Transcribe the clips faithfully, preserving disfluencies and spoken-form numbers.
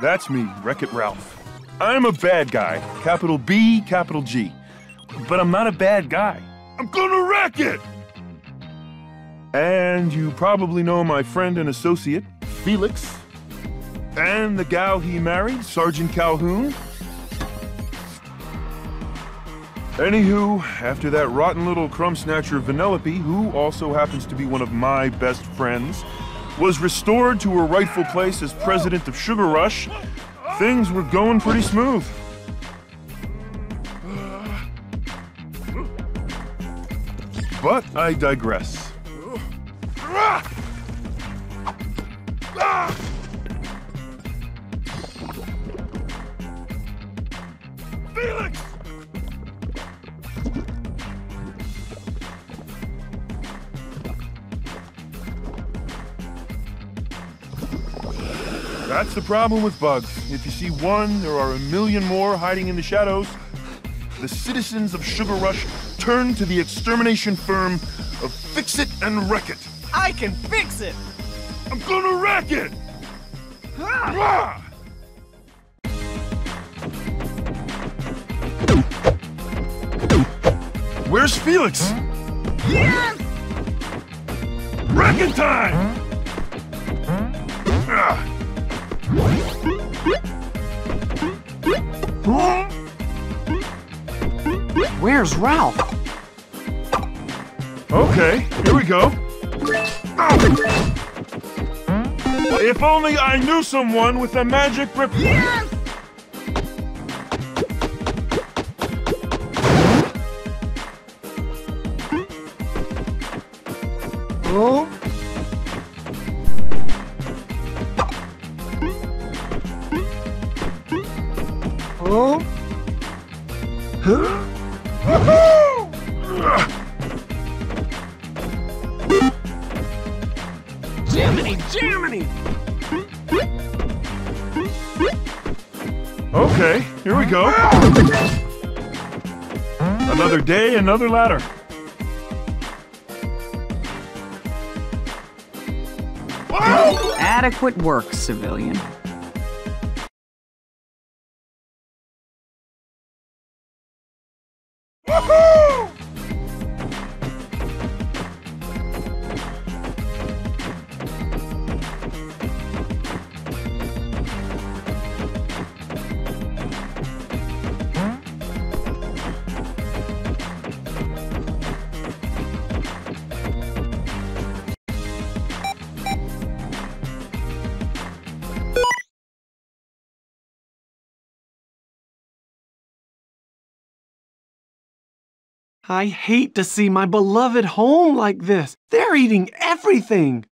That's me, Wreck-It Ralph. I'm a bad guy, capital B, capital G. But I'm not a bad guy. I'm gonna wreck it! And you probably know my friend and associate, Felix. And the gal he married, Sergeant Calhoun. Anywho, after that rotten little crumb snatcher Vanellope, who also happens to be one of my best friends, was restored to her rightful place as president of Sugar Rush, things were going pretty smooth. But I digress. Felix! That's the problem with bugs. If you see one, there are a million more hiding in the shadows. The citizens of Sugar Rush turn to the extermination firm of Fix It and Wreck It. I can fix it! I'm gonna wreck it! Ah! Where's Felix? Hmm? Yeah! Wrecking time! Hmm? Ah! Where's Ralph? Okay, here we go. Oh. If only I knew someone with a magic rip- Yes! Oh. Oh. Huh? Jiminy, Jiminy! Okay, here we go. Another day, another ladder. Oh. Adequate work, civilian. I hate to see my beloved home like this. They're eating everything.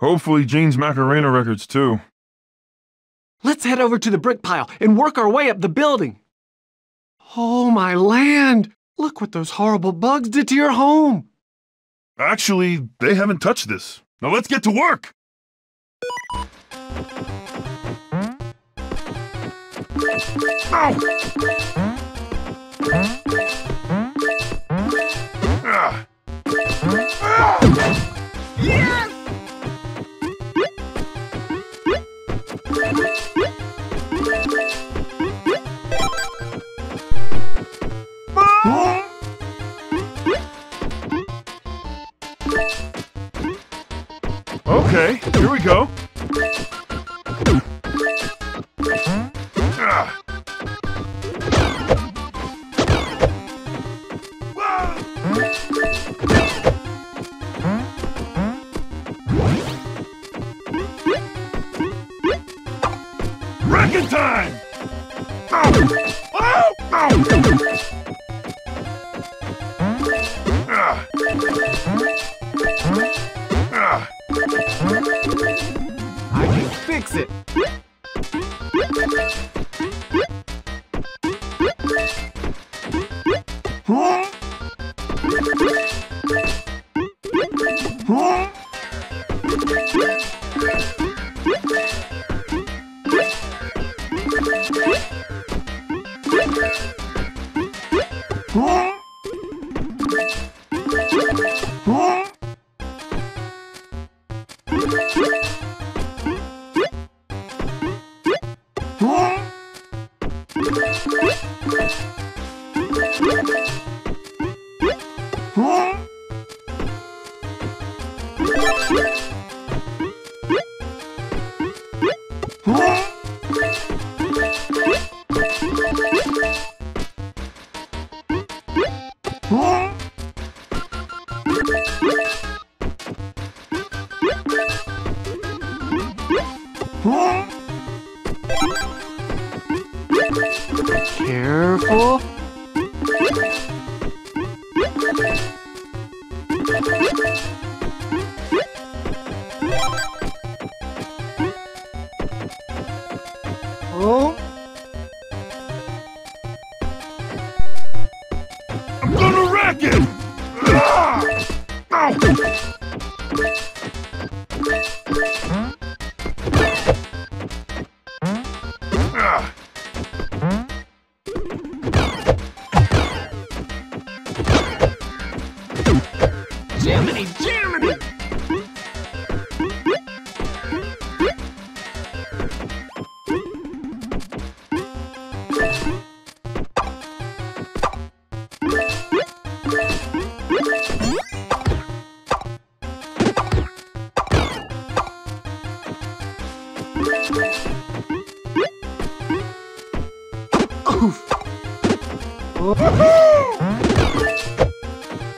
Hopefully Gene's Macarena records too. Let's head over to the brick pile and work our way up the building. Oh my land! Look what those horrible bugs did to your home. Actually, they haven't touched this. Now let's get to work. Ow. Yes! Mom! Okay, here we go.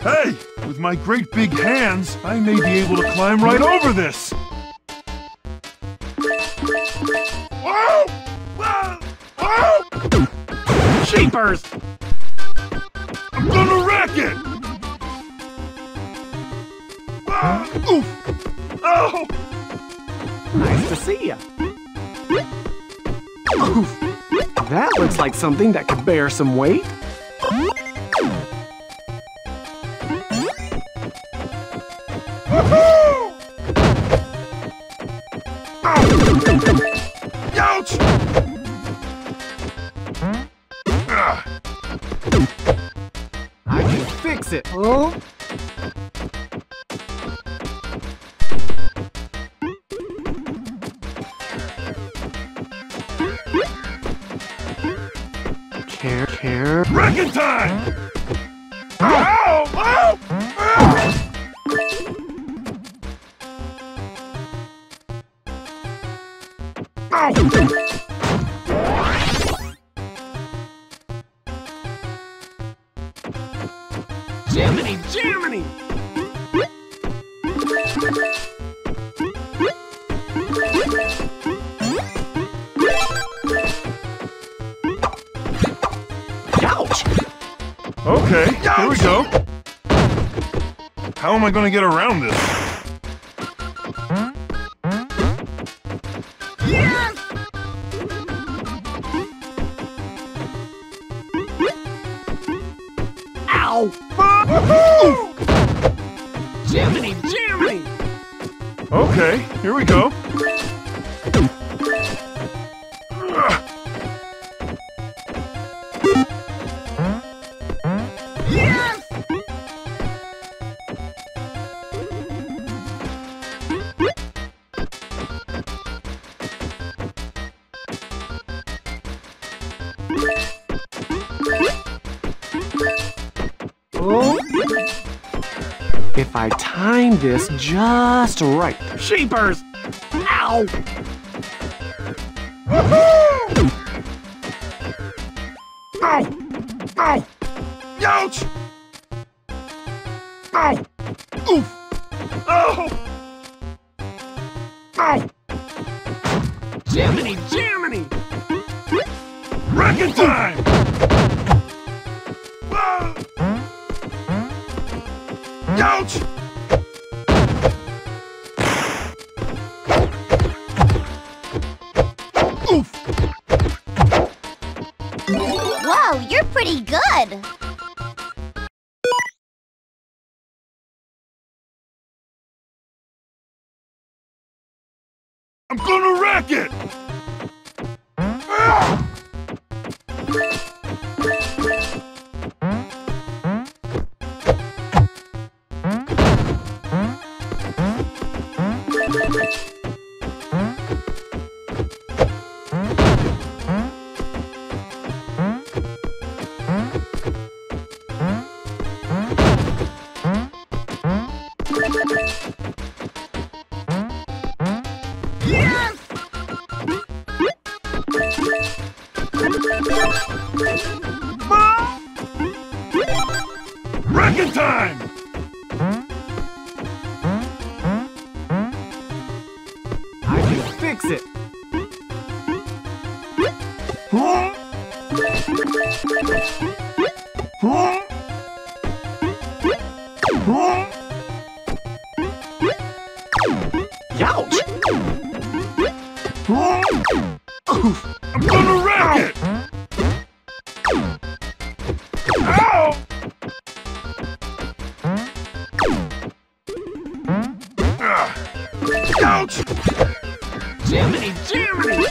Hey, with my great big hands, I may be able to climb right over this. Whoa! Whoa! Whoa! Jeepers! I'm gonna wreck it! Whoa! Oof! Oh! Nice to see ya. Oof! That looks like something that could bear some weight. How am I going to get around this? Yes! Ow! Woohoo! Jiminy, Jiminy! Okay, here we go. If I time this just right. Sheepers! Ow! Woohoo! Ow! Ow! Ouch! Ow! Oof! Ow! Ow! Jiminy, Jiminy! Wrecking time! Ouch! Oof! Whoa, you're pretty good! I'm gonna wreck it! time! I can fix it! Huh? Huh? Huh? Youch! Huh? Oof! I'm gonna wreck it! Ow! Uh, ouch! Jiminy, Jiminy!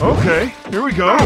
Okay, here we go.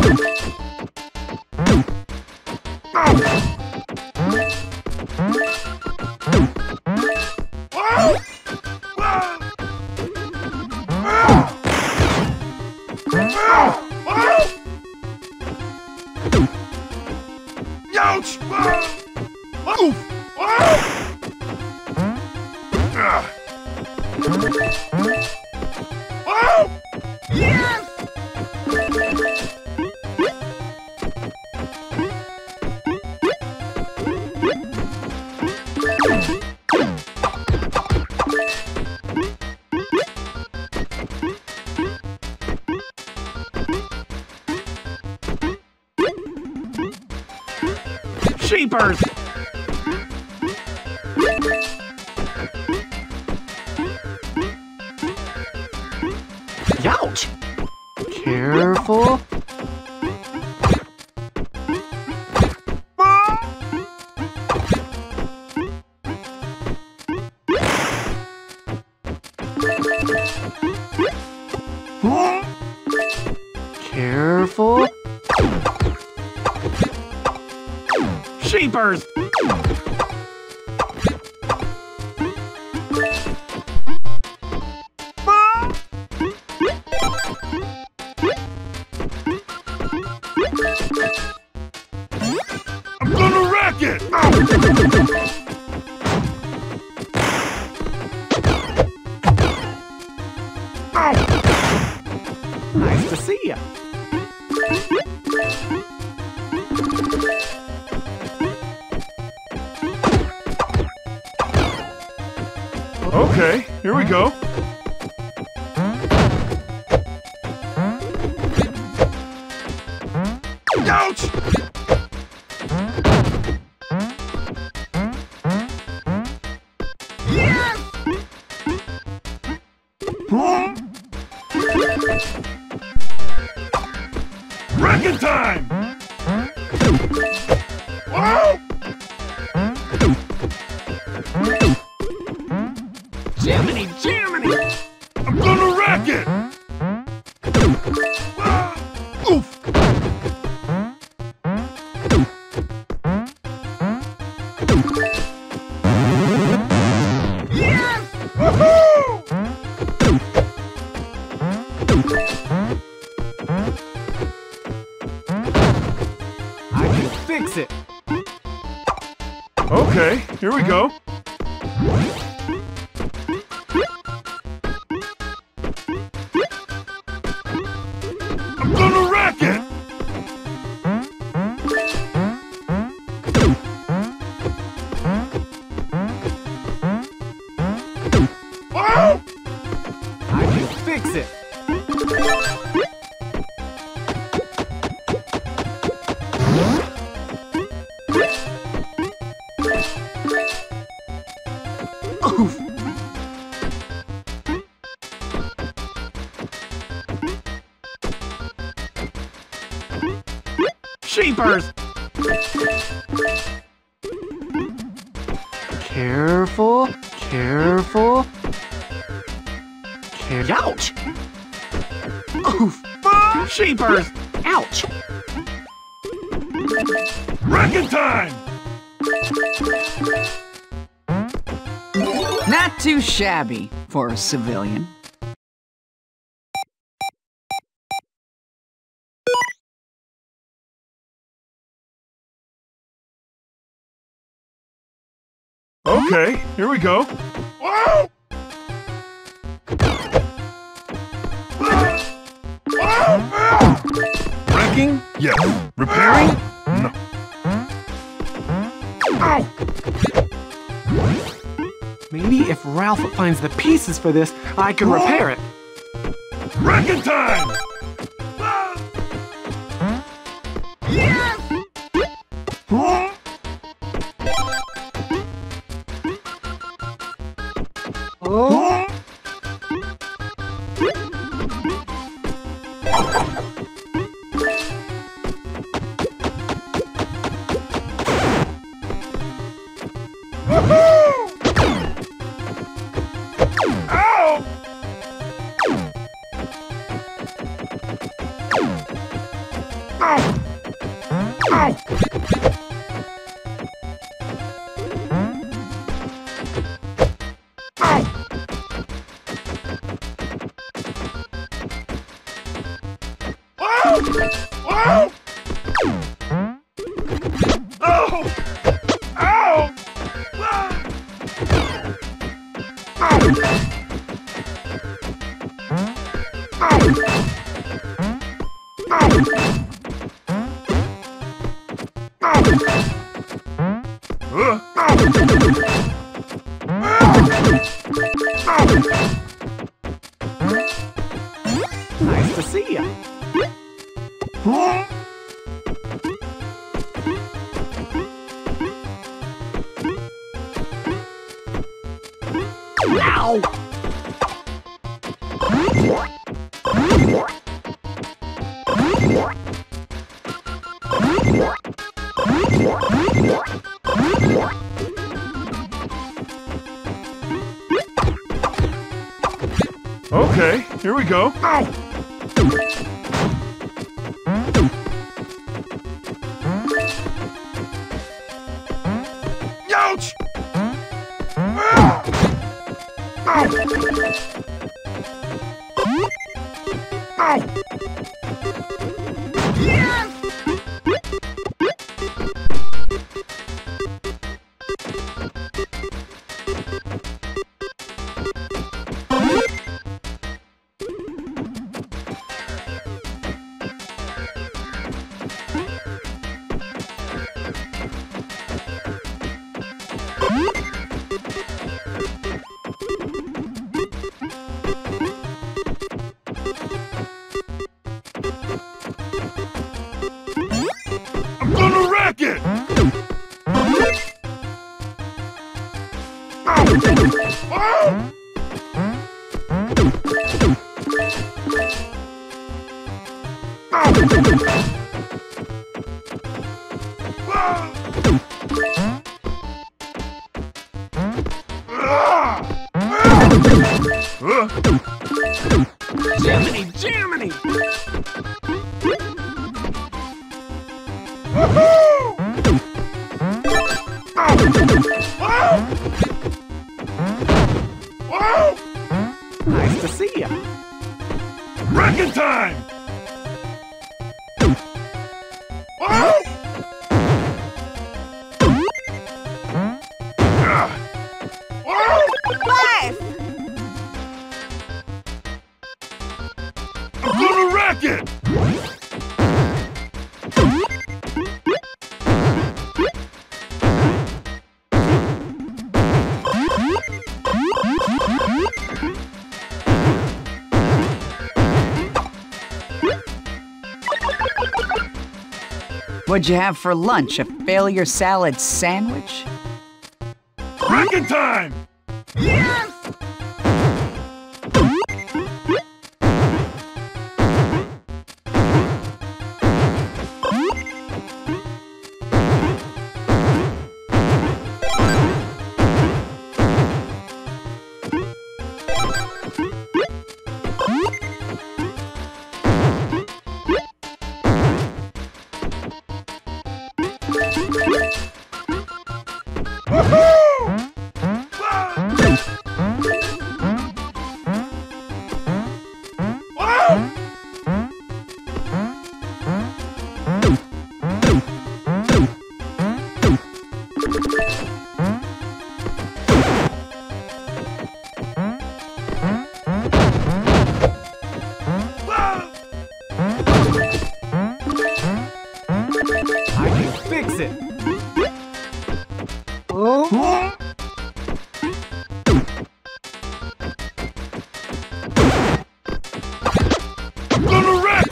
Cheapers! Ouch! Careful. Careful. Cheapers! I'm gonna wreck it! Ow. Ow. Nice to see ya! Okay, here we go. Ouch! Yes! Huh? Wrecking time! Whoa! Jiminy, Jiminy! I'm gonna wreck it! Ah, oof! Yes! Woohoo! I can fix it! Okay, here we go. Oof! Cheapers! Careful, careful. Care Ouch! Oof! Cheapers! Ouch! Wrecking time! Not too shabby for a civilian. Okay, here we go. Whoa! Wrecking? Yes. Repairing? No. Ow! Maybe if Ralph finds the pieces for this, I can Whoa. repair it. Wrecking time! Okay, here we go. Ow. What'd you have for lunch? A failure salad sandwich? Wrecking time! Yes!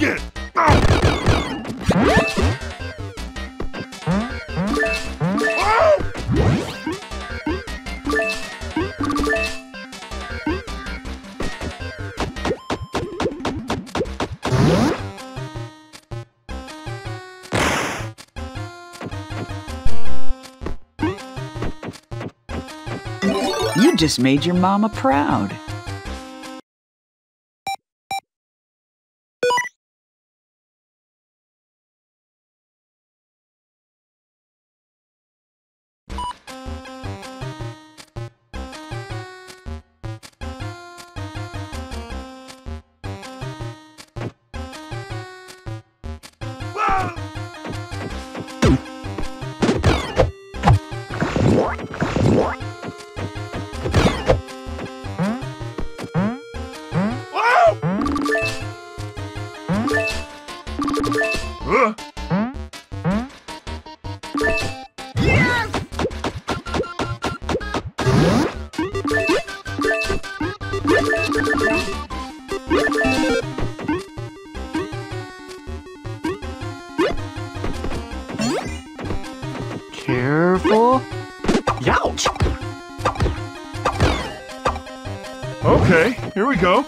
take it! You just made your mama proud. Okay, here we go.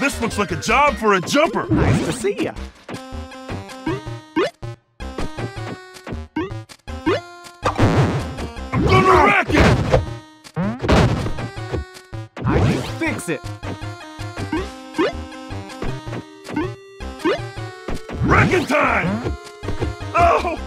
This looks like a job for a jumper. Nice to see ya. I'm gonna wreck it! I can fix it. Wrecking time! Oh!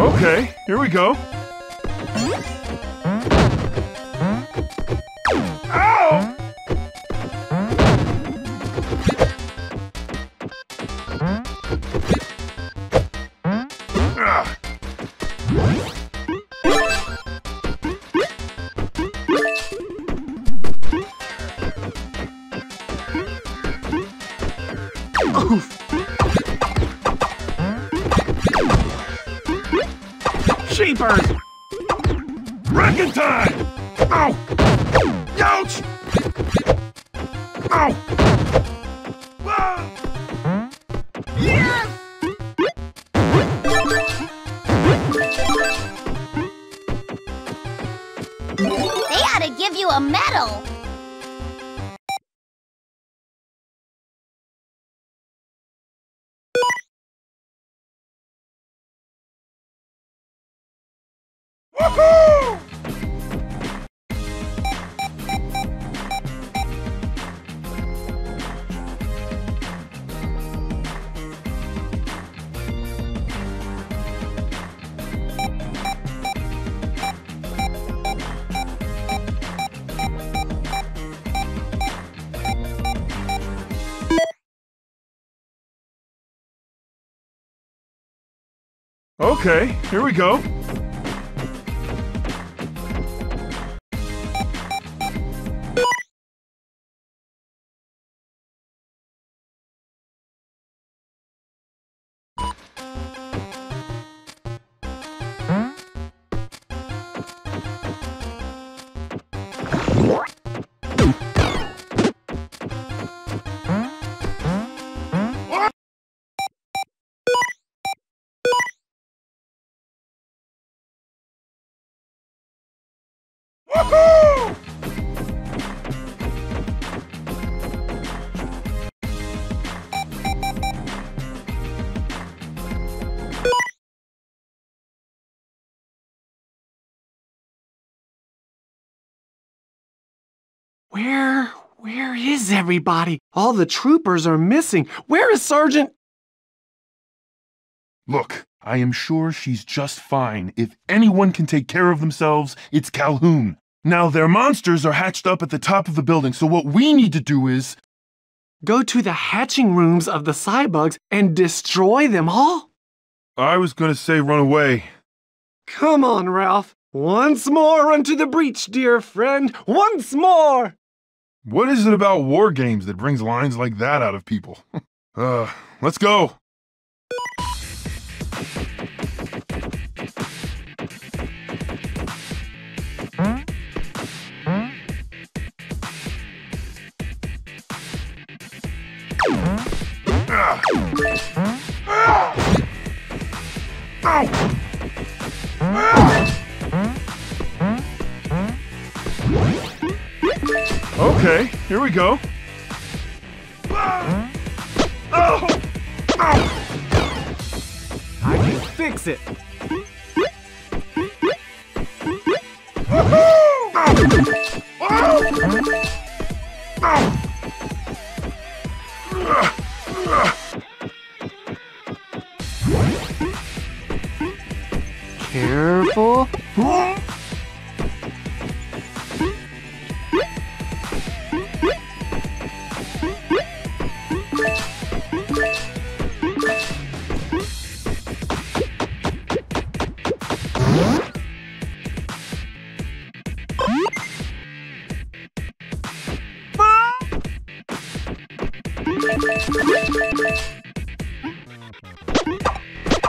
Okay, here we go. battle! Woohoo! Okay, here we go. Woohoo! Where, where is everybody? All the troopers are missing. Where is Sergeant? Look, I am sure she's just fine. If anyone can take care of themselves, it's Calhoun. Now, their monsters are hatched up at the top of the building, so what we need to do is... go to the hatching rooms of the Cybugs and destroy them all? I was gonna say run away. Come on, Ralph. Once more unto the breach, dear friend. Once more! What is it about war games that brings lines like that out of people? uh, let's go! Okay, here we go. I can fix it. Careful.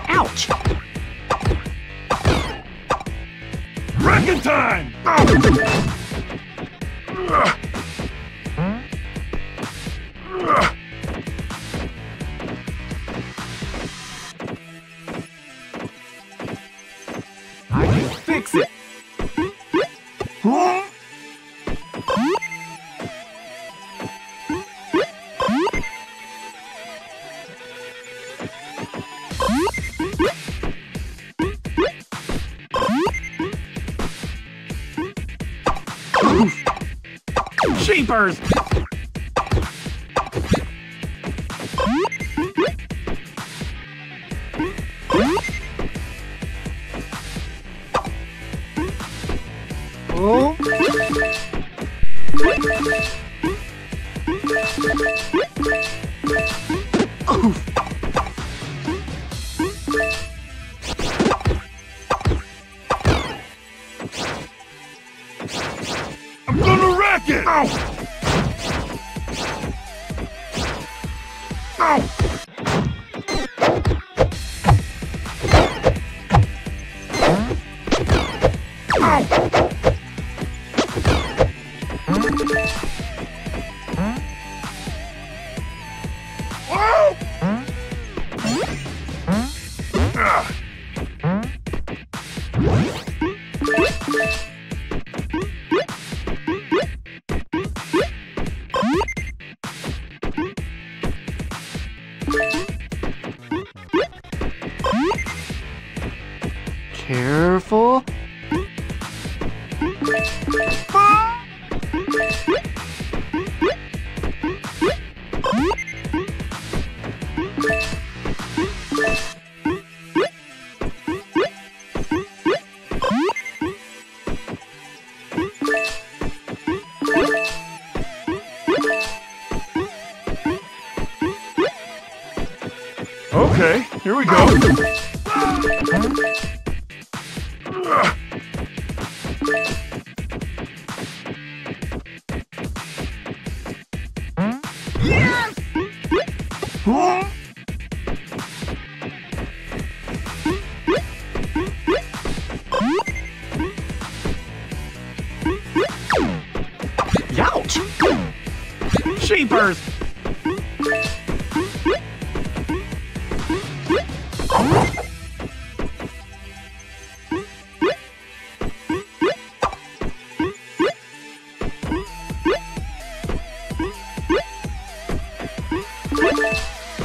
Ouch! Wrecking time! Oh. I can fix it! Huh? Jeepers! Oh. Oh. I'm gonna wreck it! Ow. Ow! Careful. Okay, here we go. Youch! Sheepers!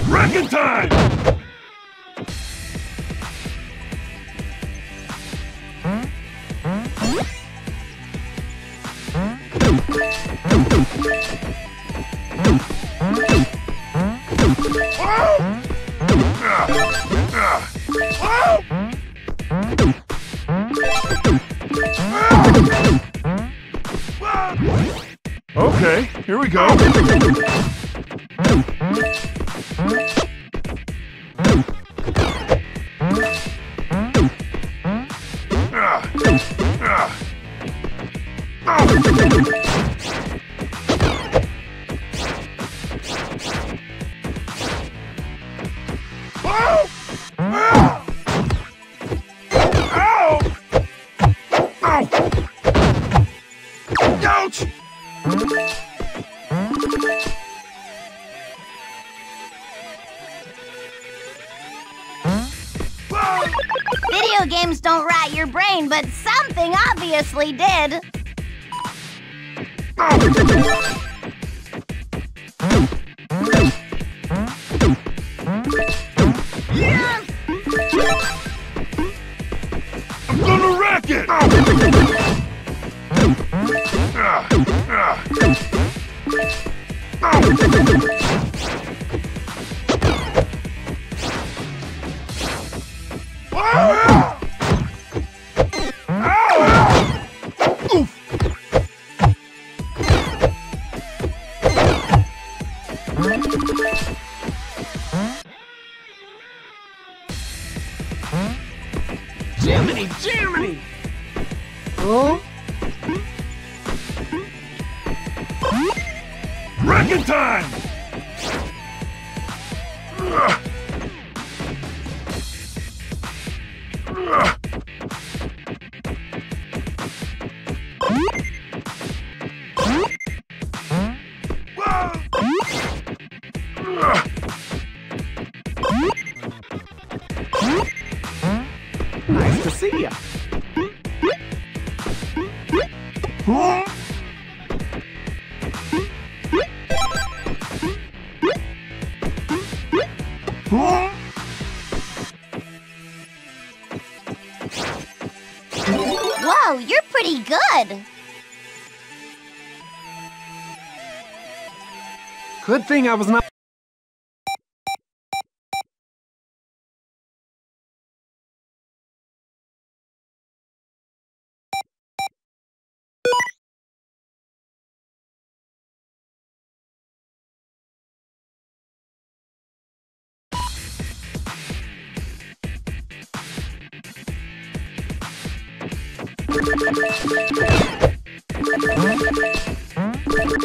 Wrecking time! Okay, here we go. Video games don't rot your brain, but something obviously did. I'm gonna wreck it! Jiminy, Jiminy! Oh? Wrecking time! Ugh. Ugh. Nice to see ya. Huh? Huh? Whoa, you're pretty good. Good thing I was not.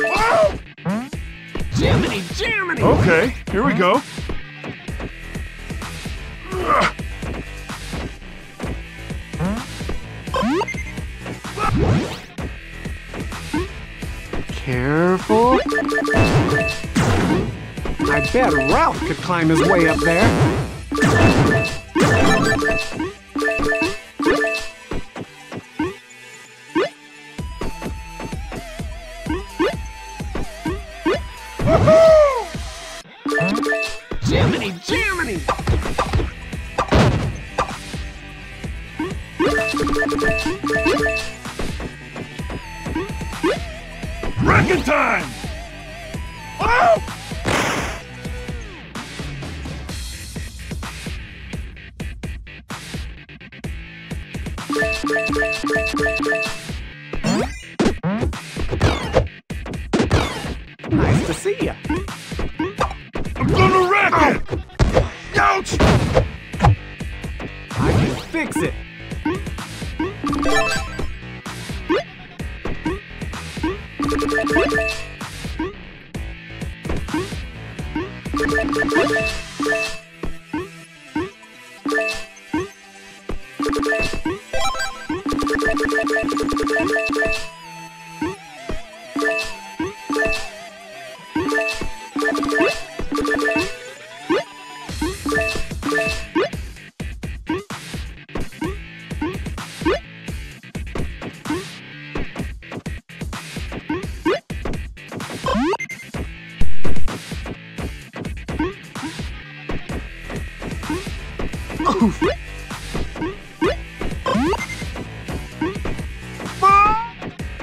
Oh! Jiminy, Jiminy! Okay, here we go. Careful. I bet Ralph could climb his way up there. Jiminy, Jiminy! Wrecking time! Oh! Nice to see ya. I'm gonna wreck oh. it! Ouch! I can fix it.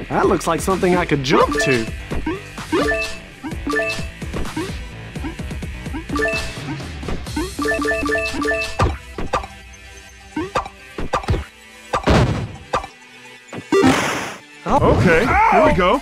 That looks like something I could jump to. Oh. Okay, Ow! Here we go.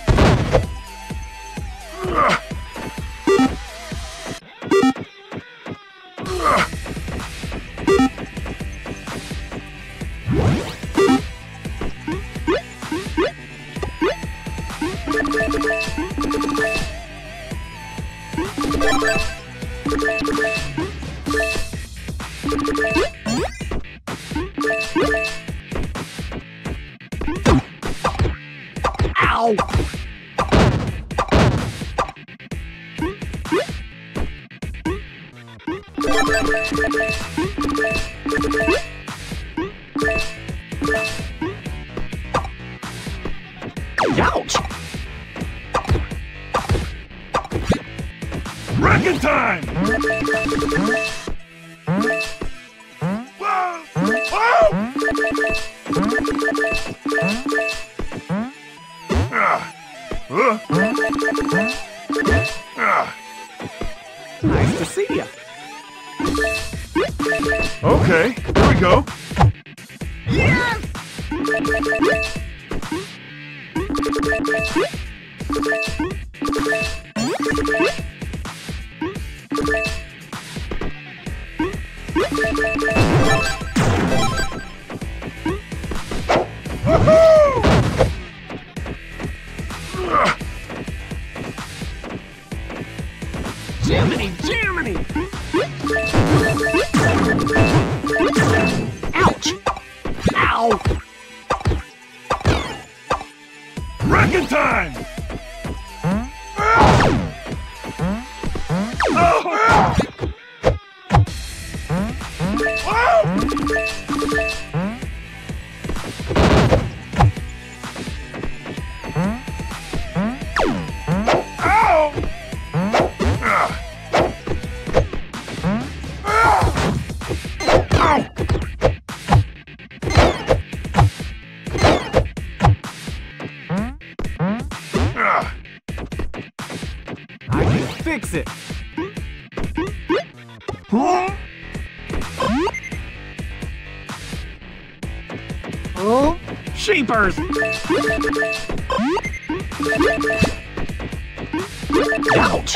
Sheepers! Ouch!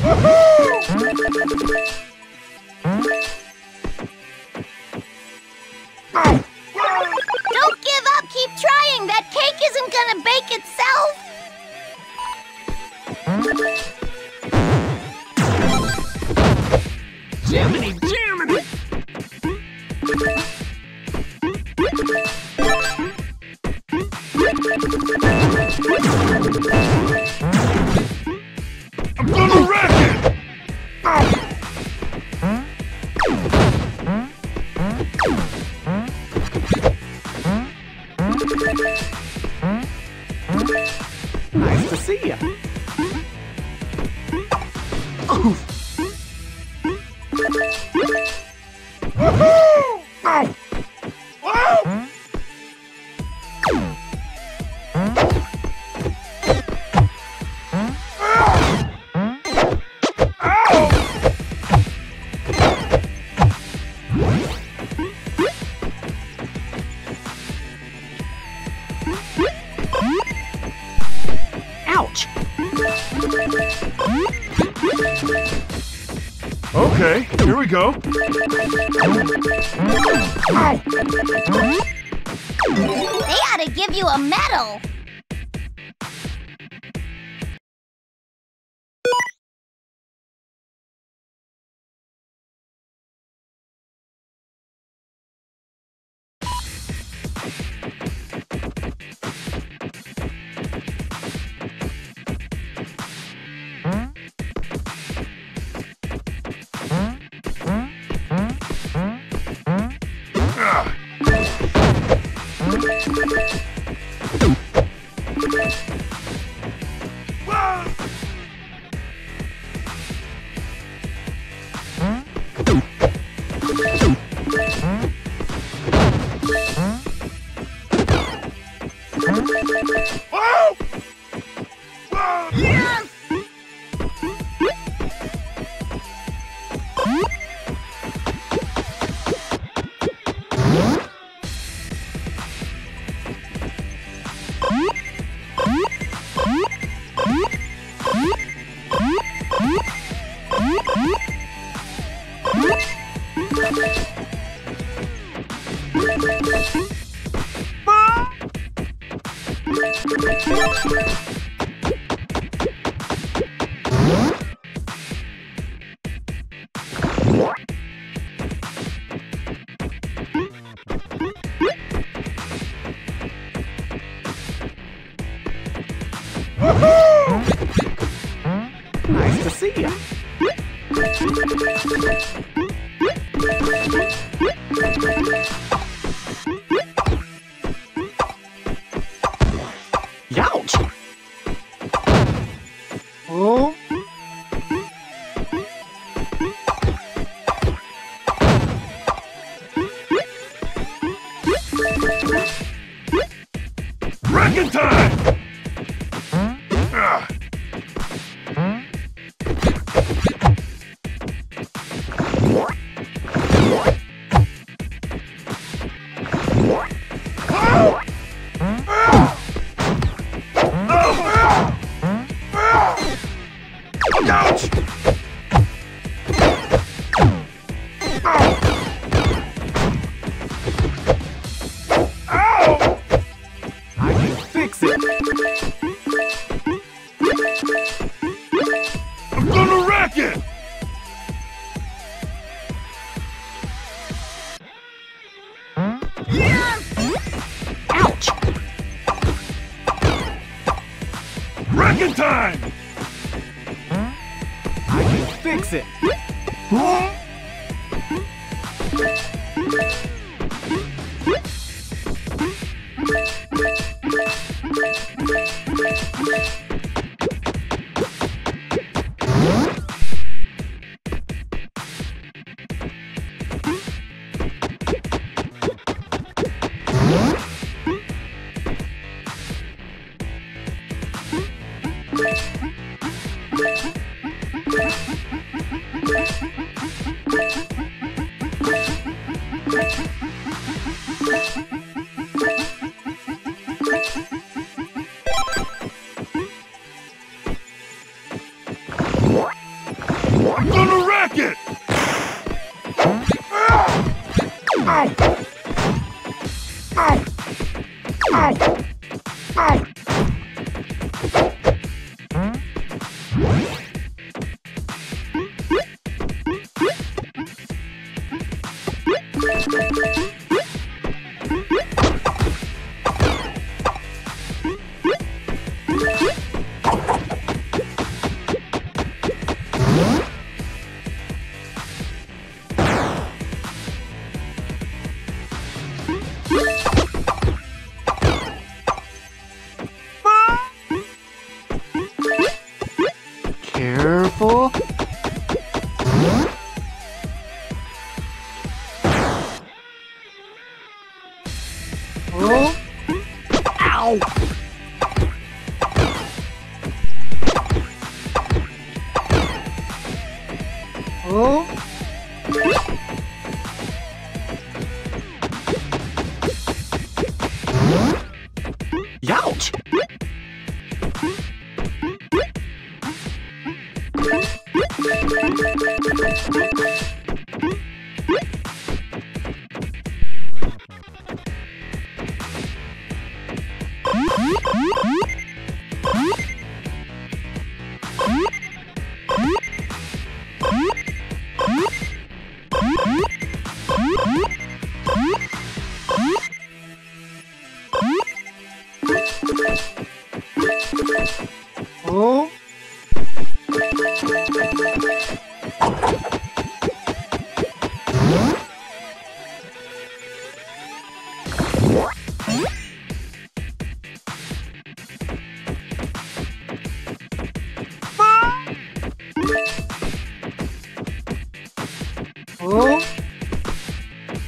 Woohoo! Don't give up! Keep trying! That cake isn't gonna bake itself! Jiminy, Jiminy! I'm gonna wreck it! Oh. Nice to see ya. Oh. Woohoo! Oh. Okay, here we go. They ought to give you a medal.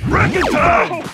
Wrecking time!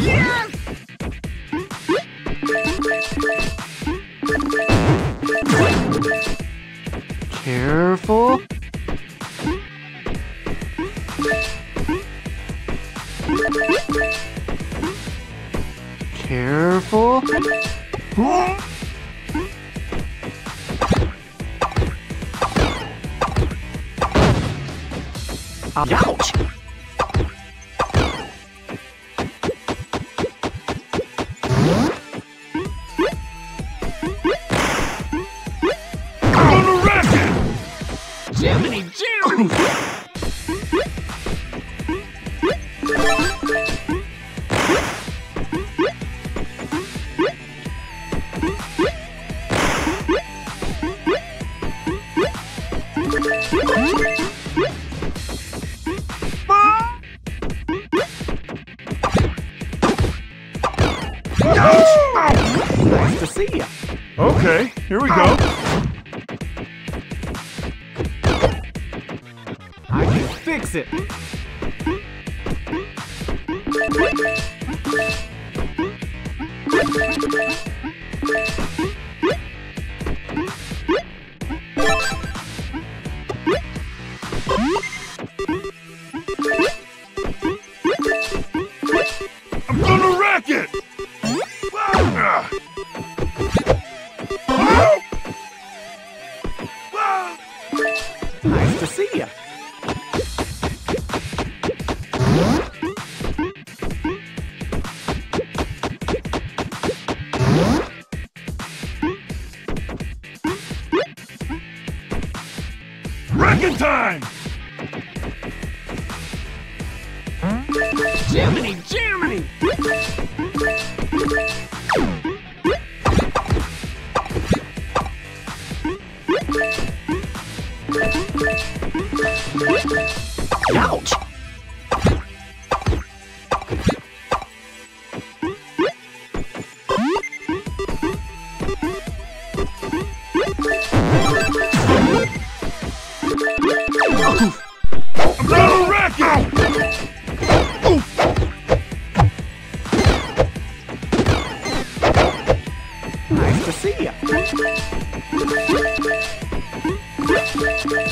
Yes! Careful. Careful. Ouch! Okay, here we go. I can fix it. I'm gonna wreck it. Nice to see ya. Wrecking time! Jiminy, Jiminy! Ouch!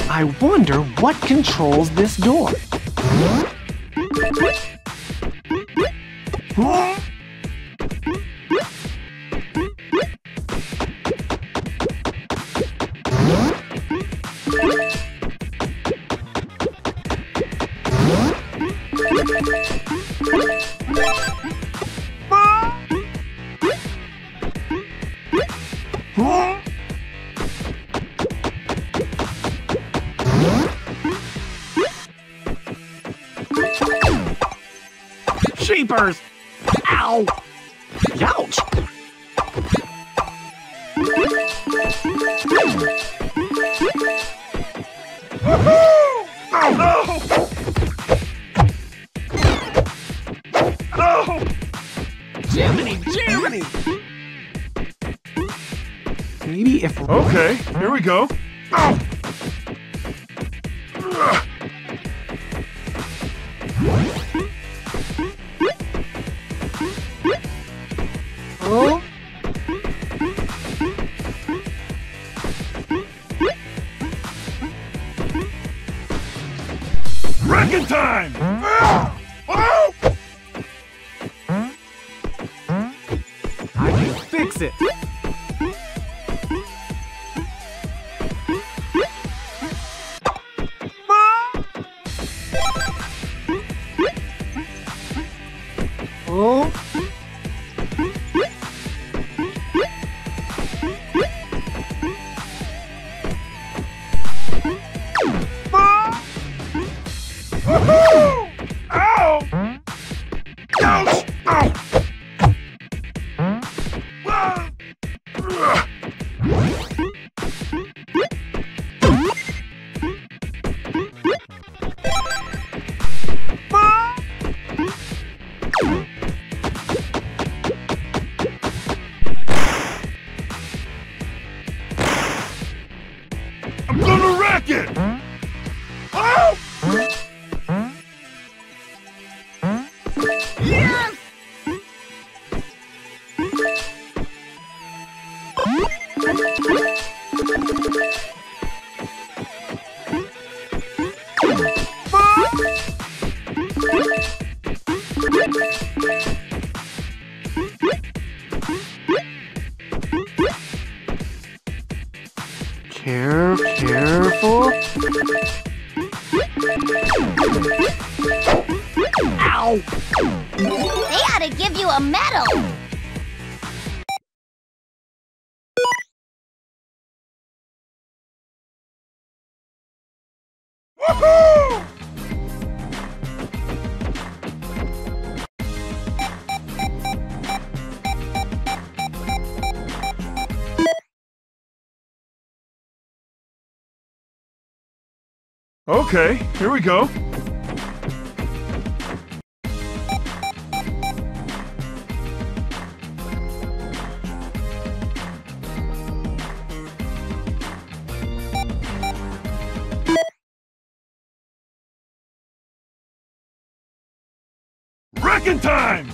I wonder what controls this door. Cheepers! Ow! Ouch! Woohoo! Oh no! No! Jiminy, Jiminy! Maybe if... Okay, here we go. Ow! Wrecking time! I can fix it! Oh! I'm gonna wreck it! Oh! Yes! Care, careful. Ow! They ought to give you a medal. Woohoo! Okay, here we go. second time!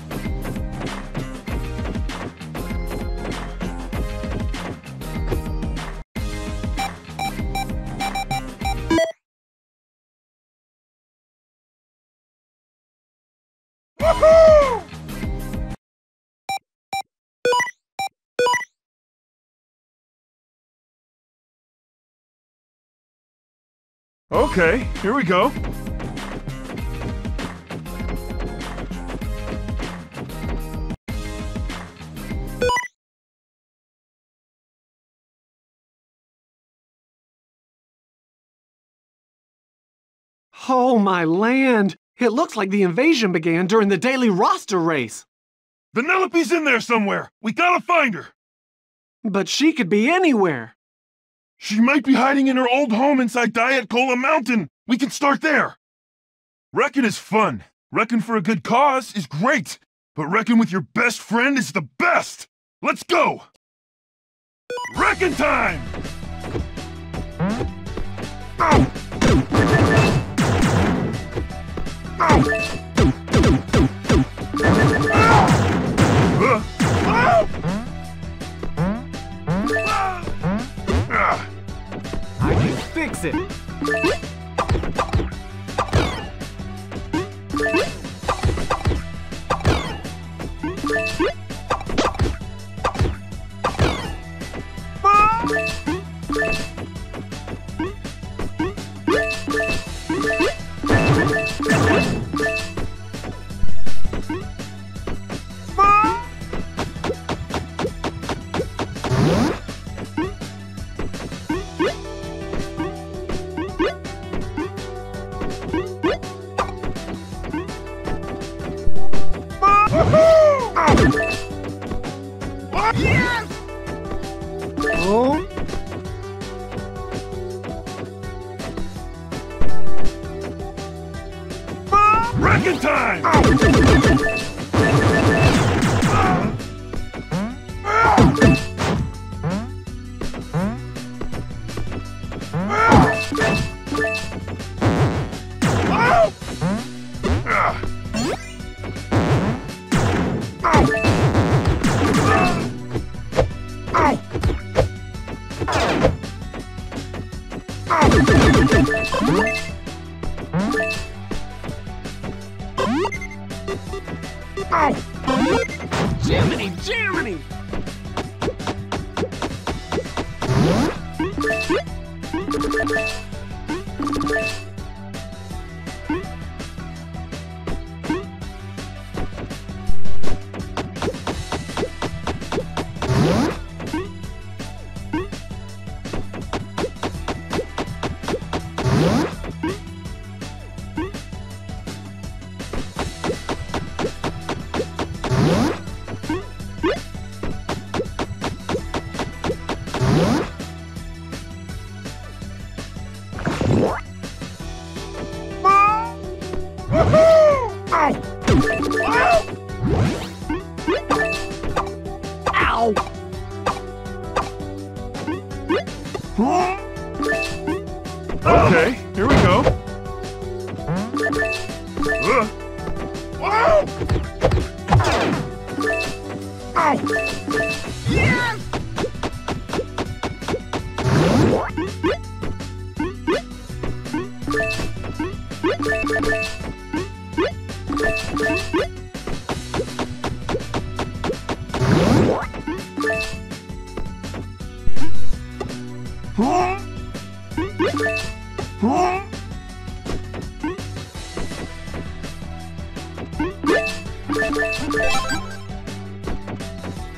Okay, here we go. Oh my land! It looks like the invasion began during the daily roster race! Vanellope's in there somewhere! We gotta find her! But she could be anywhere! She might be hiding in her old home inside Diet Cola Mountain! We can start there! Wreckin' is fun. Wreckin' for a good cause is great. But wreckin' with your best friend is the best! Let's go! Wreckin' time! Huh? Ow! Ow! Ow! Ow! Fix it!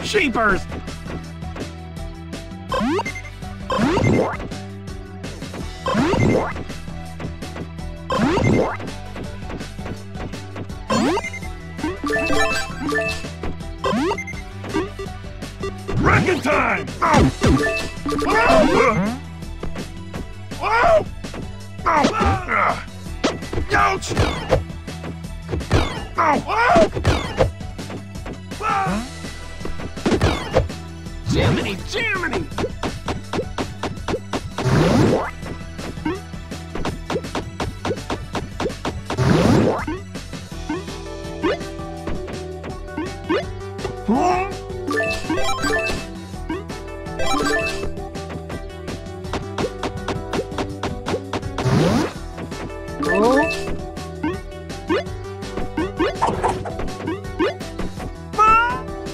Jeepers! Wrecking time! Ow! Ow! Ow! Ow! Ouch! Ow! Ow! Ow! Jiminy, Jiminy!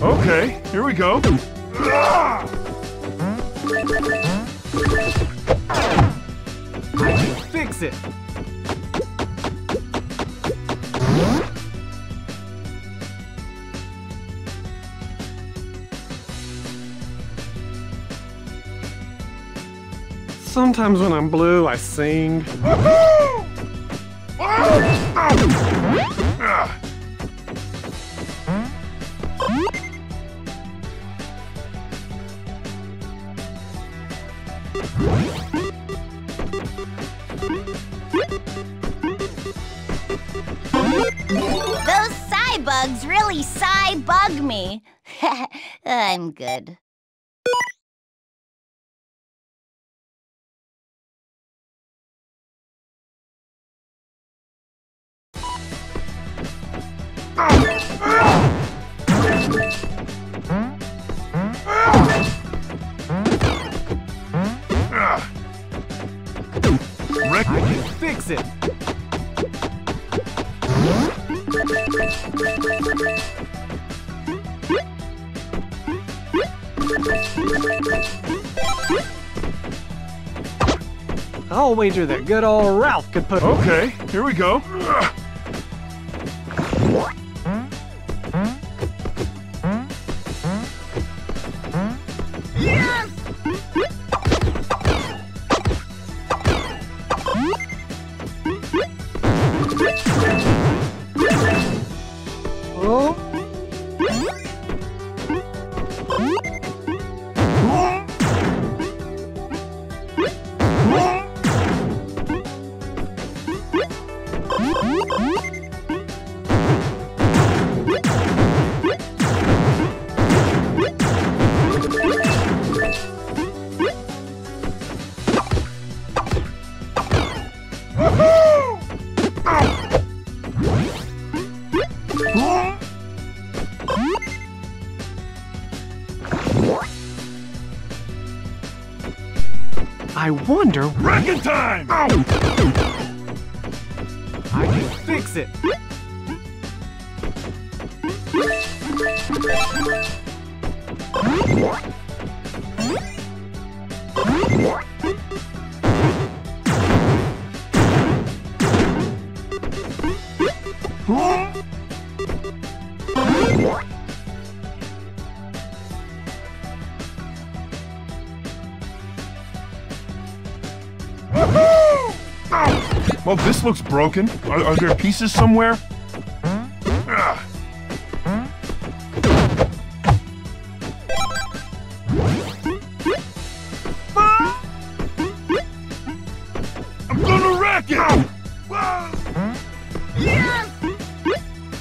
Okay, here we go. I can fix it. Sometimes when I'm blue, I sing. Those Cybugs really Cybug me. I'm good. I can fix it. I'll wager that good old Ralph could put. Okay, here we go. I wonder. Wreck-It time! I can fix it. Well, this looks broken. Are, are there pieces somewhere? I'm gonna wreck it!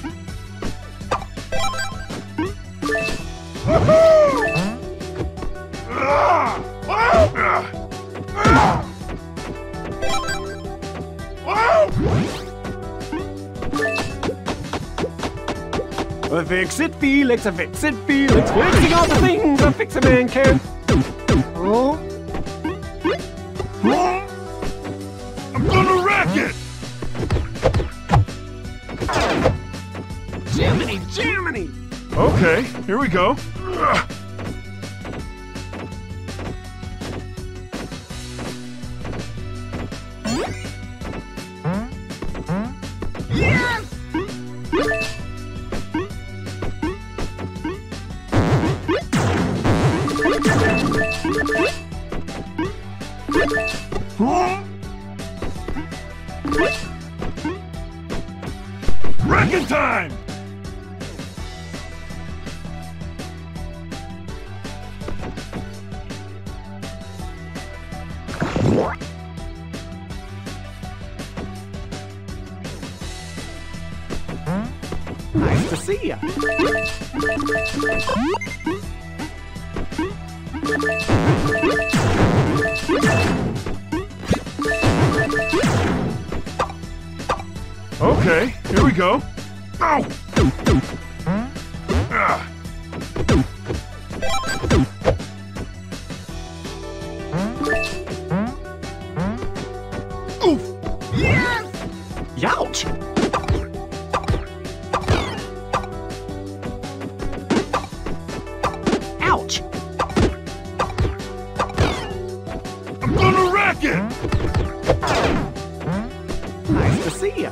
Fix it, Felix, I fix it, Felix, fixing all the things a fixer man can. Oh. Huh? I'm gonna wreck it! Jiminy, Jiminy! Okay, here we go. Wreck-It time! Nice to see ya. Okay, here we go. Ow! Ah. again. Nice to see ya.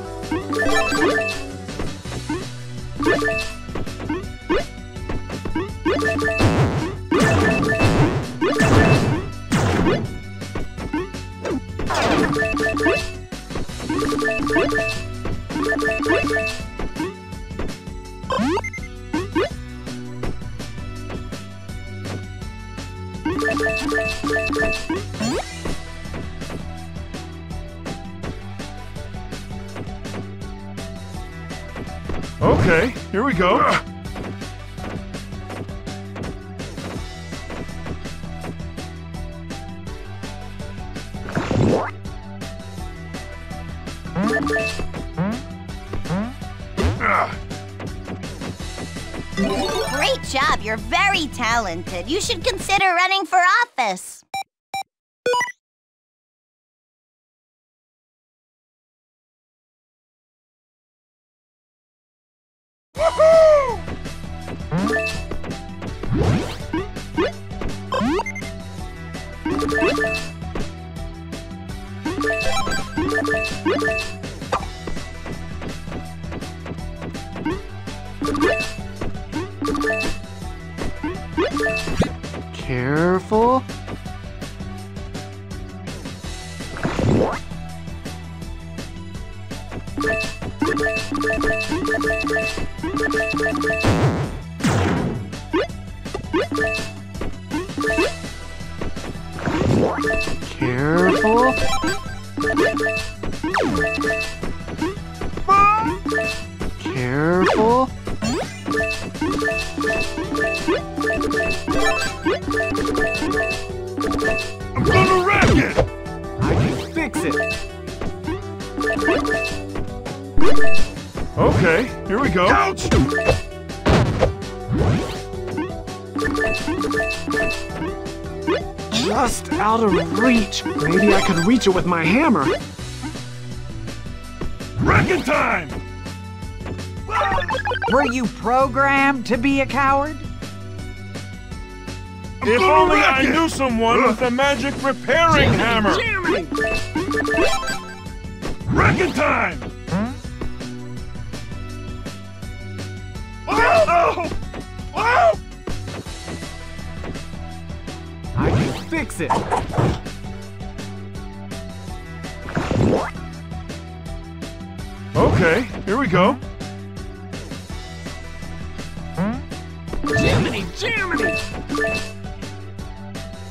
Okay, here we go. Uh. Great job, you're very talented. You should consider running for office. Careful. Careful. Careful. I'm gonna wreck it! I can fix it. Okay, here we go. Ouch! Just out of reach. Maybe I could reach it with my hammer. Wrecking time! Were you programmed to be a coward? I'm if only I it. knew someone uh. with a magic repairing Jimmy, hammer! Jimmy. Wrecking time! Huh? Oh! Oh! Oh! I can fix it! Okay, here we go. Jiminy, Jiminy!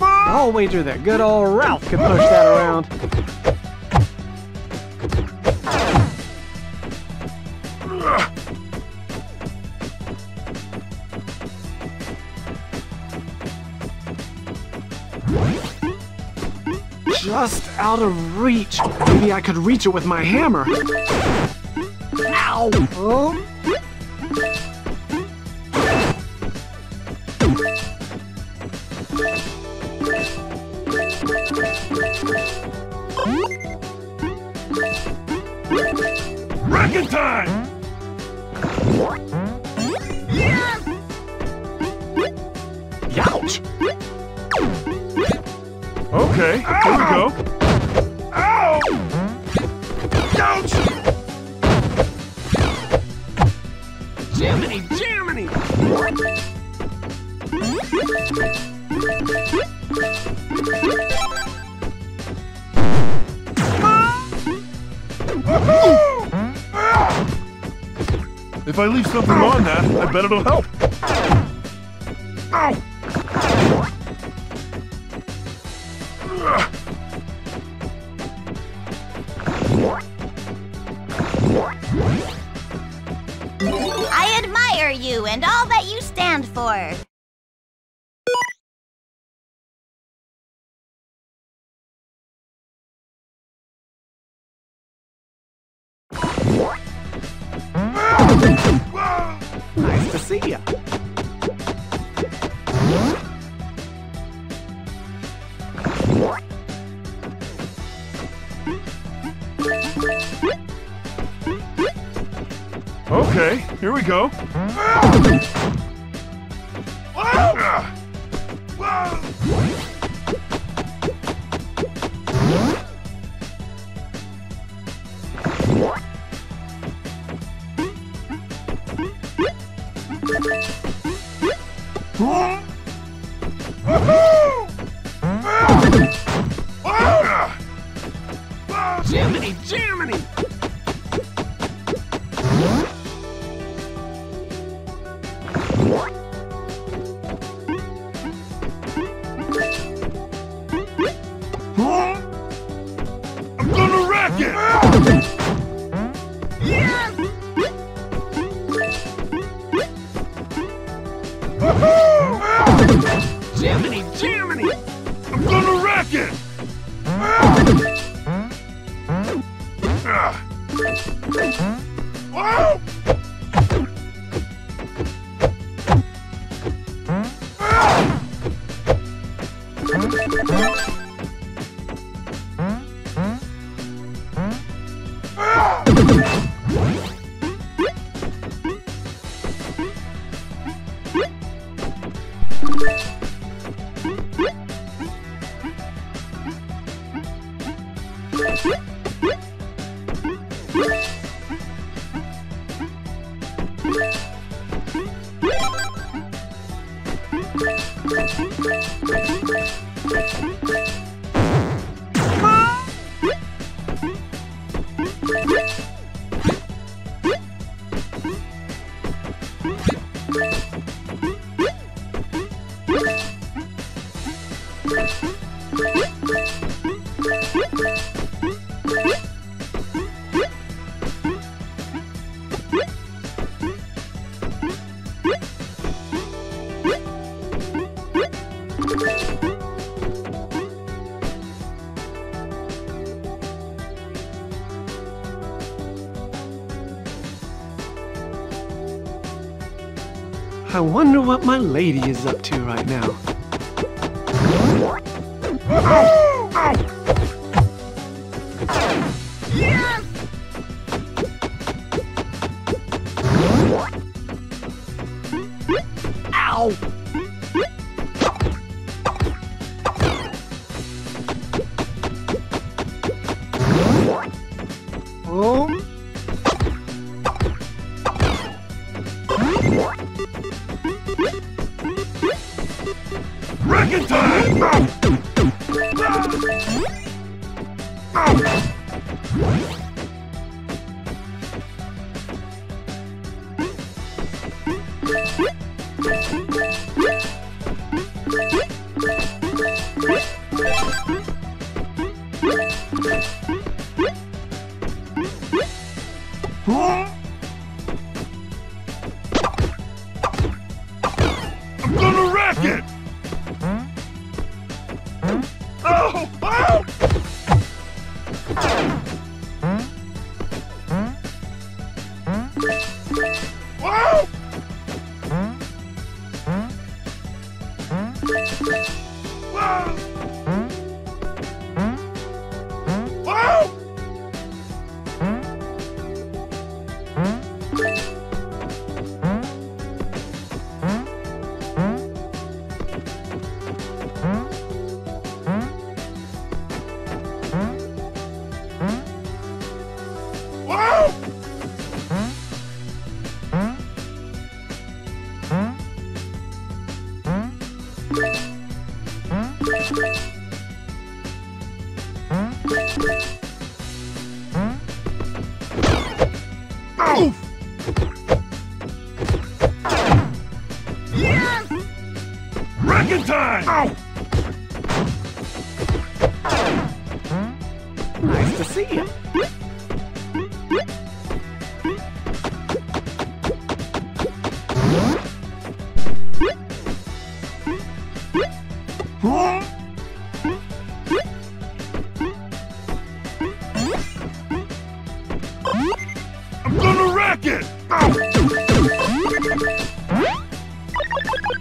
I'll wager that good old Ralph could push that around. Just out of reach. Maybe I could reach it with my hammer. Ow! Oh. Wrecking time! Ouch! Okay, ow! Here we go. Ow! Ouch! Jiminy, Jiminy! If I leave something on that, I bet it'll help. Ow! I admire you and all that you stand for. Nice to see ya. Okay, here we go. Whoa! Whoa! I wonder what my lady is up to right now.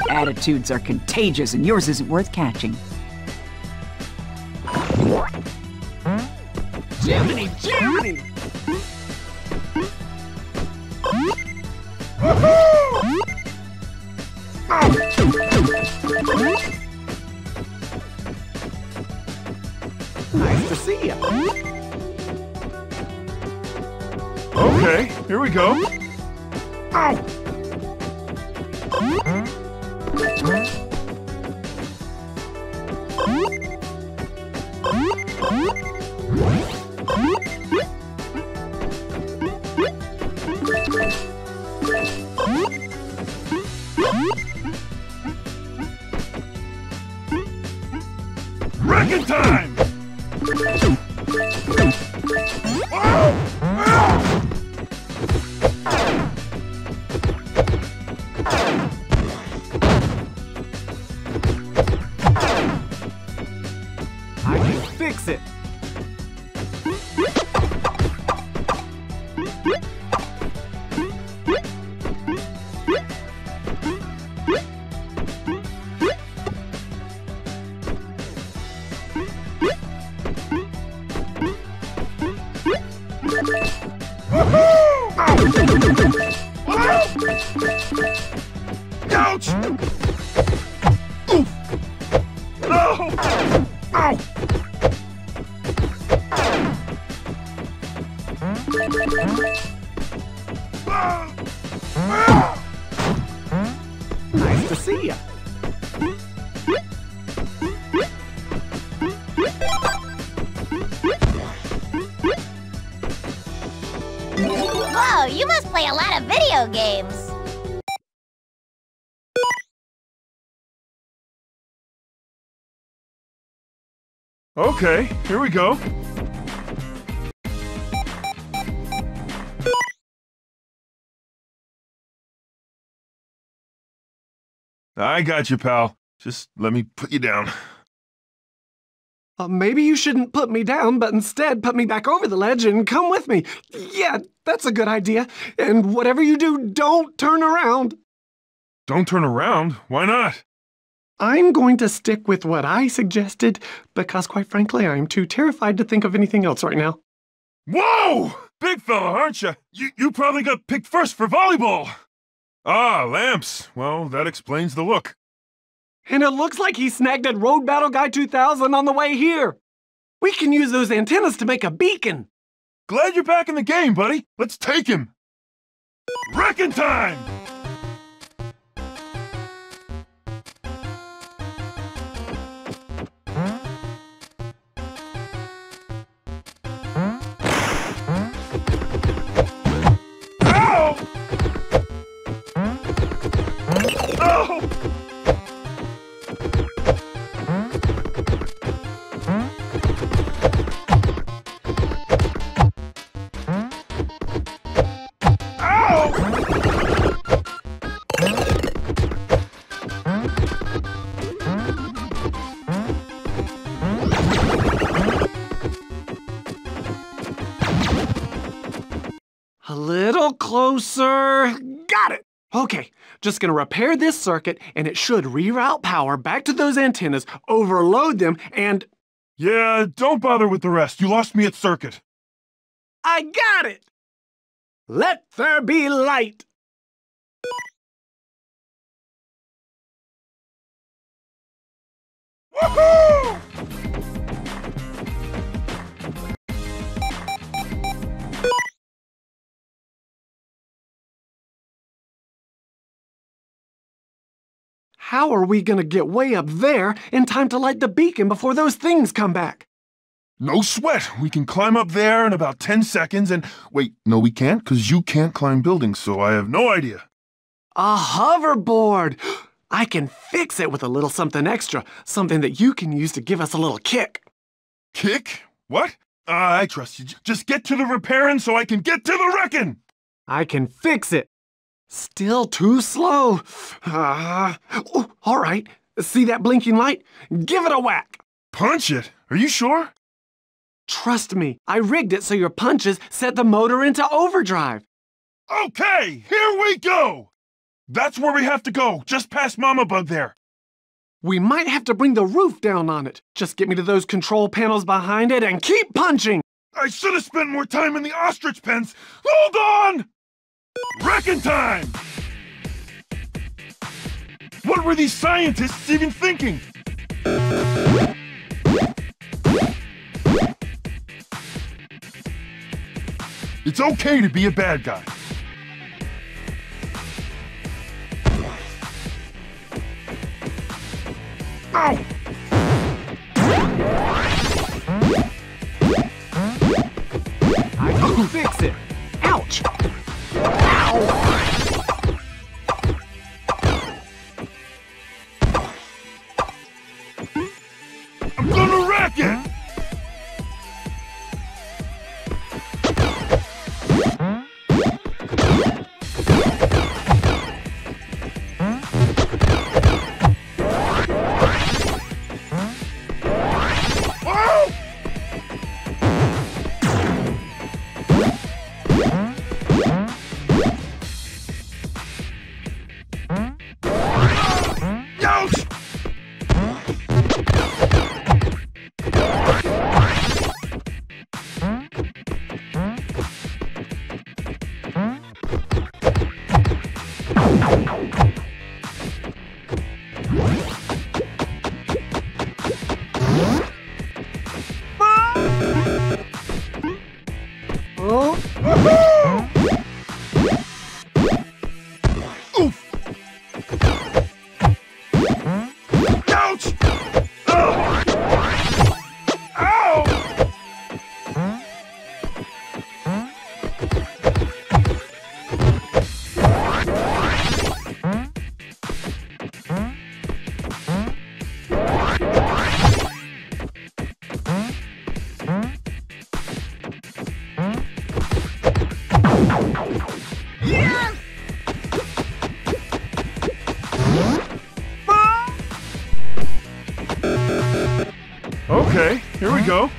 Attitudes are contagious, and yours isn't worth catching. Jiminy, Jiminy! Nice to see you. Okay, here we go. Nice to see ya. Whoa, you must play a lot of video games. Okay, here we go. I got you, pal. Just let me put you down. Uh, maybe you shouldn't put me down, but instead put me back over the ledge and come with me. Yeah, that's a good idea. And whatever you do, don't turn around. Don't turn around? Why not? I'm going to stick with what I suggested, because quite frankly, I'm too terrified to think of anything else right now. Whoa! Big fella, aren't ya? You, you probably got picked first for volleyball! Ah, lamps. Well, that explains the look. And it looks like he snagged at Road Battle Guy two thousand on the way here. We can use those antennas to make a beacon. Glad you're back in the game, buddy. Let's take him. Wrecking time! Closer. Got it. Okay, just gonna repair this circuit and it should reroute power back to those antennas, overload them, and... Yeah, don't bother with the rest. You lost me at circuit. I got it. Let there be light. Woohoo! How are we gonna get way up there in time to light the beacon before those things come back? No sweat. We can climb up there in about ten seconds and... Wait, no we can't, because you can't climb buildings, so I have no idea. A hoverboard! I can fix it with a little something extra. Something that you can use to give us a little kick. Kick? What? Uh, I trust you. J- just get to the repairing so I can get to the wrecking! I can fix it. Still too slow. Uh, oh, all right. See that blinking light? Give it a whack. Punch it? Are you sure? Trust me. I rigged it so your punches set the motor into overdrive. Okay, here we go. That's where we have to go, just past Mama Bug there. We might have to bring the roof down on it. Just get me to those control panels behind it and keep punching. I should have spent more time in the ostrich pens. Hold on! Wrecking time! What were these scientists even thinking? It's okay to be a bad guy. Ow! I can fix it! Ouch! I'm gonna wreck it! Ouch! Go.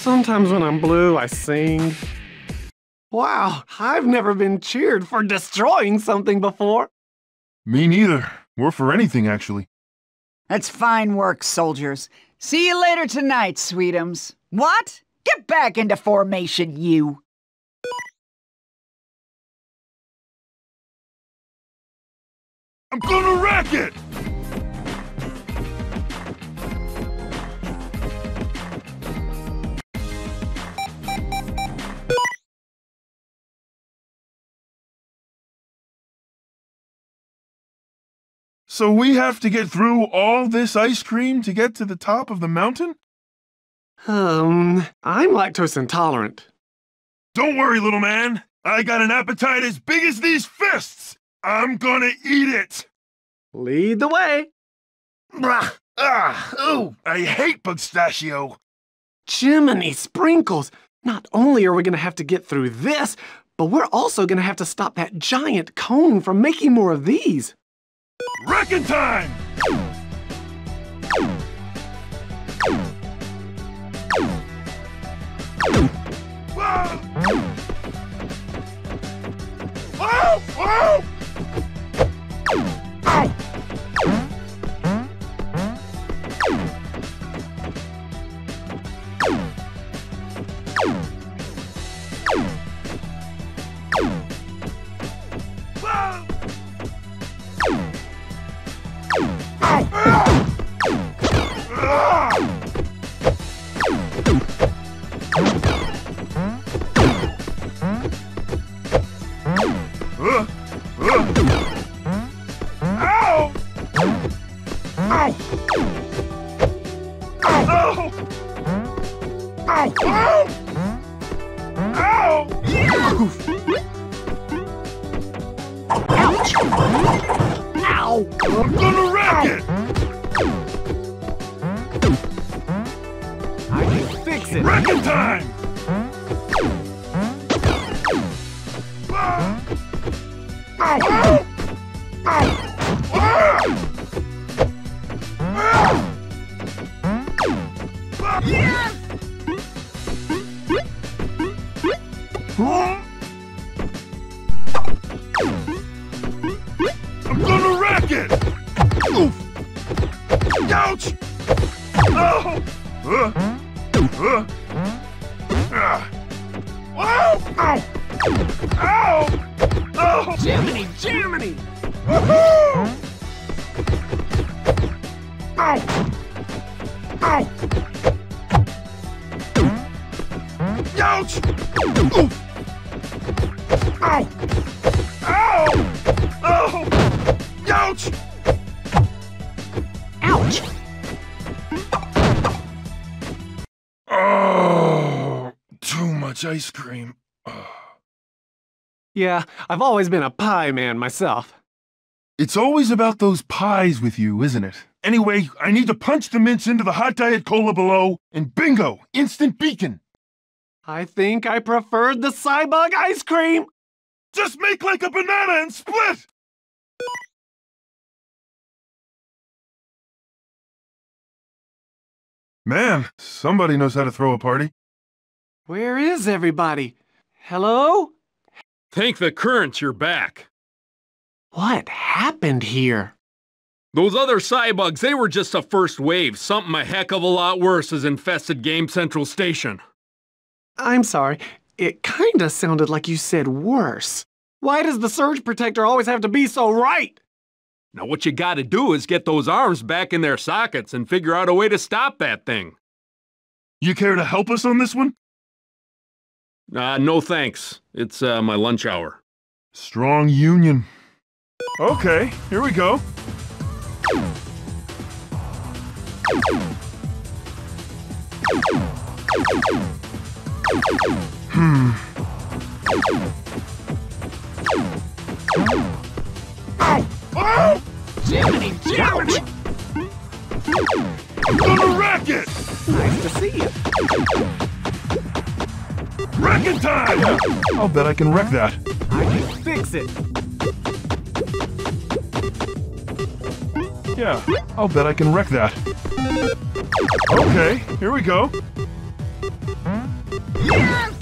Sometimes when I'm blue, I sing. Wow, I've never been cheered for destroying something before. Me neither, or for anything, actually. That's fine work, soldiers. See you later tonight, sweetums. What? Get back into formation, you. I'm gonna wreck it! So we have to get through all this ice cream to get to the top of the mountain? Um, I'm lactose intolerant. Don't worry, little man. I got an appetite as big as these fists. I'm gonna eat it. Lead the way. Blah, ah, oh, I hate pistachio. Jiminy sprinkles. Not only are we gonna have to get through this, but we're also gonna have to stop that giant cone from making more of these. Wrecking time! Whoa! Whoa! Whoa! Ow! Ouch! Oh! Uh. Uh. Uh. Whoa! Ow! Ow! Oh! Jiminy, Jiminy! Woohoo! Ow! Ow! Ouch! Ooh. Ow! Ow! Oh! Ouch! Ouch! Oh, too much ice cream. Oh. Yeah, I've always been a pie man myself. It's always about those pies with you, isn't it? Anyway, I need to punch the mints into the hot diet cola below, and bingo! Instant beacon! I think I preferred the Cybug ice cream! Just make like a banana and split! Man, somebody knows how to throw a party. Where is everybody? Hello? Thank the currents you're back. What happened here? Those other Cybugs, they were just a first wave. Something a heck of a lot worse has infested Game Central Station. I'm sorry. It kinda sounded like you said worse. Why does the Surge Protector always have to be so right? Now what you gotta do is get those arms back in their sockets and figure out a way to stop that thing. You care to help us on this one? Uh, no thanks. It's, uh, my lunch hour. Strong union. Okay, here we go. Hmm. Ow! Ow! Jiminy, Jiminy! Gonna wreck it! Nice to see you. Wrecking time! I'll bet I can wreck that. I can fix it. Yeah, I'll bet I can wreck that. Okay, here we go. Yes!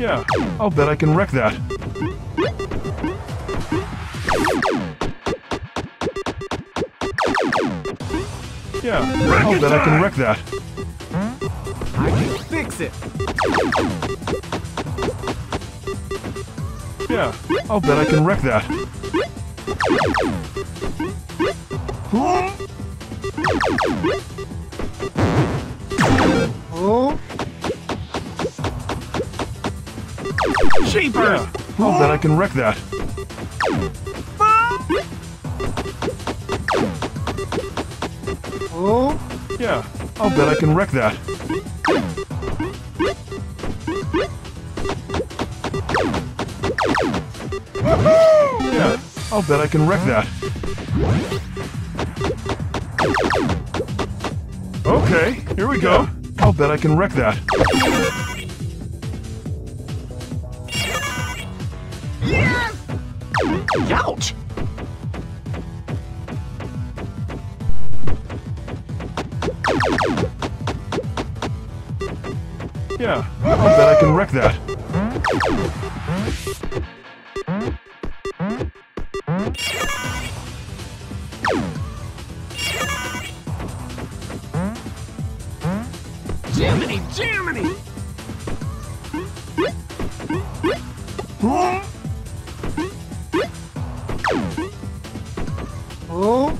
Yeah, I'll bet I can wreck that. Yeah, wreck I'll bet time. I can wreck that. I can fix it. Yeah, I'll bet I can wreck that. Oh. Jeepers! Yeah, I'll bet I can wreck that. Oh. Yeah, I'll bet I can wreck that. Yeah, I'll bet I can wreck that. Okay, here we go. I'll bet I can wreck that. Yes! Ouch! Yeah, I'll bet I can wreck that. Jiminy, Jiminy! Huh? Oh?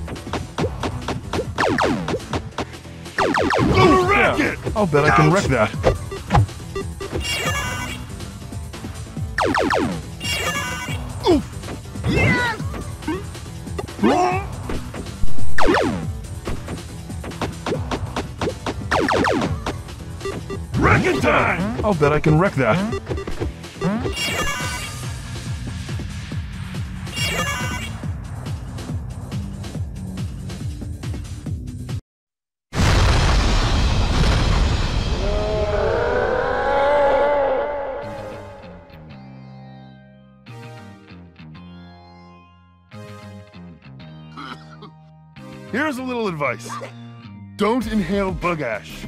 Gonna wreck it! I'll bet Ouch. I can wreck that. Oof! Yes! Huh? Wrecking time! I'll bet I can wreck that. Here's a little advice. Don't inhale bug ash.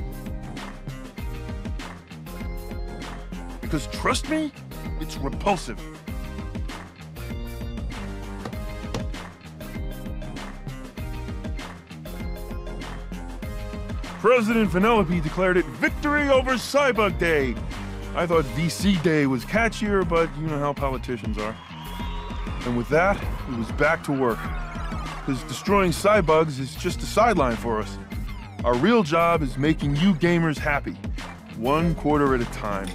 Because trust me, it's repulsive. President Vanellope declared it victory over Cybug Day. I thought V C Day was catchier, but you know how politicians are. And with that, it was back to work. Because destroying Cybugs is just a sideline for us. Our real job is making you gamers happy, one quarter at a time.